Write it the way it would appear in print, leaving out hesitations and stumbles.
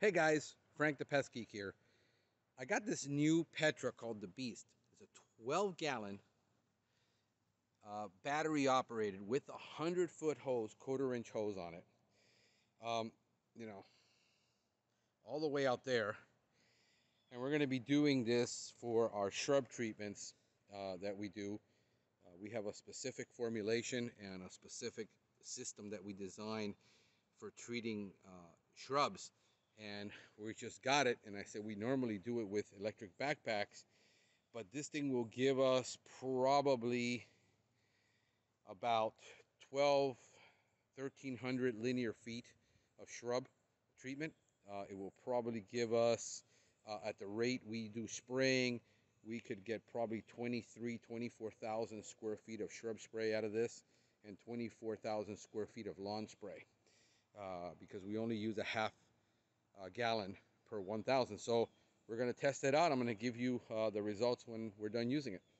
Hey guys, Frank the Pest Geek here. I got this new Petra called the Beast. It's a 12-gallon battery operated with a 100-foot hose, quarter-inch hose on it. You know, all the way out there. And we're going to be doing this for our shrub treatments that we do. We have a specific formulation and a specific system that we design for treating shrubs. And we just got it, and I said we normally do it with electric backpacks, but this thing will give us probably about 1,300 linear feet of shrub treatment. It will probably give us, at the rate we do spraying, we could get probably 24,000 square feet of shrub spray out of this and 24,000 square feet of lawn spray, because we only use a half gallon per 1,000. So we're going to test it out. I'm going to give you the results when we're done using it.